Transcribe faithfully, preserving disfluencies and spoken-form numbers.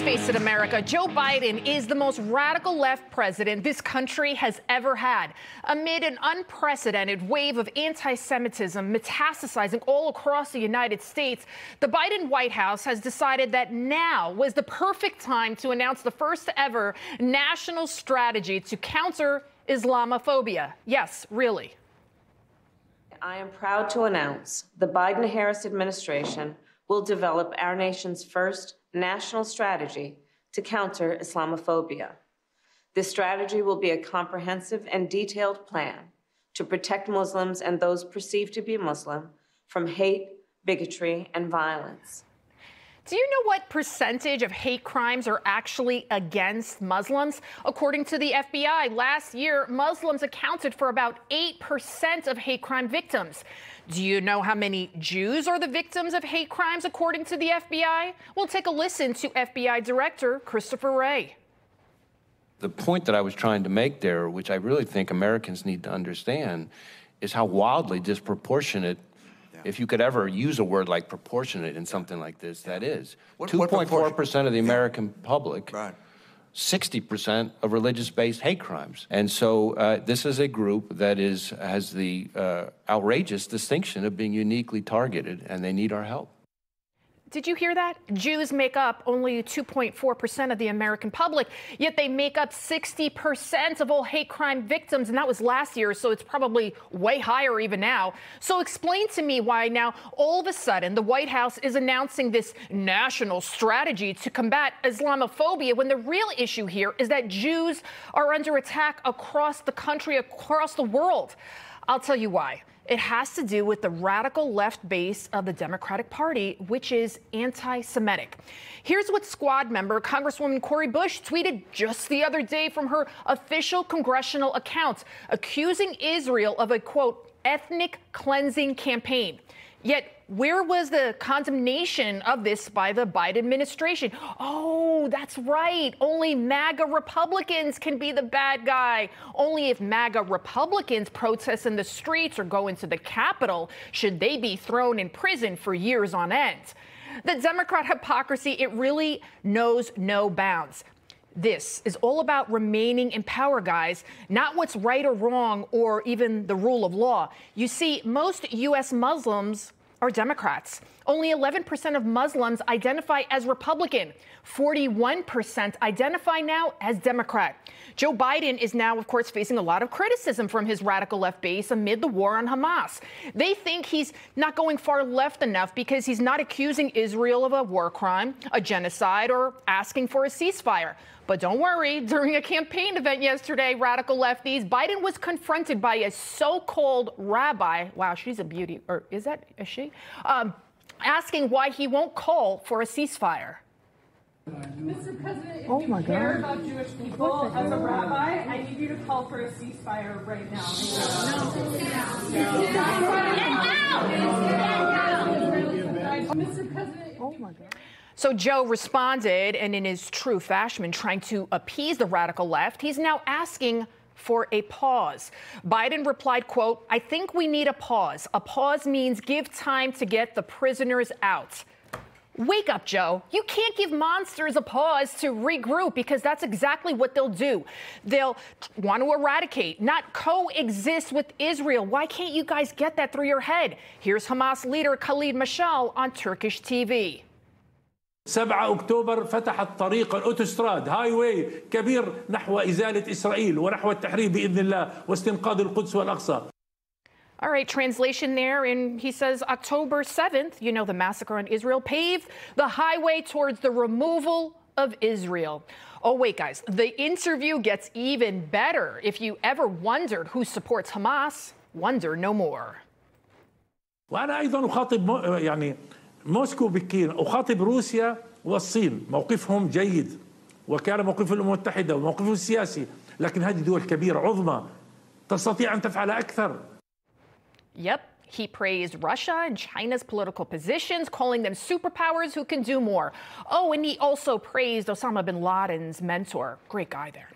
Let's face it, America, Joe Biden is the most radical left president this country has ever had. Amid an unprecedented wave of anti-Semitism metastasizing all across the United States, the Biden White House has decided that now was the perfect time to announce the first ever national strategy to counter Islamophobia. Yes, really. I am proud to announce the Biden-Harris administration will develop our nation's first national strategy to counter Islamophobia. This strategy will be a comprehensive and detailed plan to protect Muslims and those perceived to be Muslim from hate, bigotry, and violence. Do you know what percentage of hate crimes are actually against Muslims? According to the F B I, last year, Muslims accounted for about eight percent of hate crime victims. Do you know how many Jews are the victims of hate crimes, according to the F B I? We'll take a listen to F B I Director Christopher Wray. The point that I was trying to make there, which I really think Americans need to understand, is how wildly disproportionate, if you could ever use a word like proportionate in something like this, that is. two point four percent of the American yeah. public, sixty percent right. of religious-based hate crimes. And so uh, this is a group that is has the uh, outrageous distinction of being uniquely targeted, and they need our help. Did you hear that? Jews make up only two point four percent of the American public, yet they make up sixty percent of all hate crime victims, and that was last year, so it's probably way higher even now. So explain to me why now all of a sudden the White House is announcing this national strategy to combat Islamophobia when the real issue here is that Jews are under attack across the country, across the world. I'll tell you why. It has to do with the radical left base of the Democratic Party, which is anti-Semitic. Here's what squad member Congresswoman Cori Bush tweeted just the other day from her official congressional account, accusing Israel of a, quote, ethnic cleansing campaign. Yet, where was the condemnation of this by the Biden administration? Oh, that's right. Only MAGA Republicans can be the bad guy. Only if MAGA Republicans protest in the streets or go into the Capitol should they be thrown in prison for years on end. The Democrat hypocrisy, it really knows no bounds. This is all about remaining in power, guys, not what's right or wrong or even the rule of law. You see, most U S Muslims are Democrats. Only eleven percent of Muslims identify as Republican. forty-one percent identify now as Democrat. Joe Biden is now, of course, facing a lot of criticism from his radical left base amid the war on Hamas. They think he's not going far left enough because he's not accusing Israel of a war crime, a genocide, or asking for a ceasefire. But don't worry, during a campaign event yesterday, radical lefties, Biden was confronted by a so-called rabbi. Wow, she's a beauty. Or is that, is she? Um, asking why he won't call for a ceasefire. Mister President, if oh you care about Jewish people, as a rabbi, I need you to call for a ceasefire right now. No. Get out! Mister President, oh my God. So Joe responded, and in his true fashion, trying to appease the radical left, he's now asking for a pause. Biden replied, quote, I think we need a pause. A pause means give time to get the prisoners out. Wake up, Joe. You can't give monsters a pause to regroup because that's exactly what they'll do. They'll want to eradicate, not coexist with Israel. Why can't you guys get that through your head? Here's Hamas leader Khaled Mashal on Turkish T V. سبعة أكتوبر فتح الطريق الأوتوستراد هاي واي كبير نحو إزالة إسرائيل ونحو التحرير بإذن الله واستنقاذ القدس والأقصى. All right, translation there, and he says October seventh, you know, the massacre on Israel, paved the highway towards the removal of Israel. Oh, wait, guys, the interview gets even better. If you ever wondered who supports Hamas, wonder no more. وأنا أيضا أخاطب يعني موسكو بكين أخاطب روسيا والصين موقفهم جيد وكان موقف الأمم المتحدة وموقفهم السياسي لكن هذه دول كبيرة عظمى تستطيع أن تفعل أكثر. Yep. He praised Russia and China's political positions, calling them superpowers who can do more. Oh, and he also praised Osama bin Laden's mentor. Great guy there.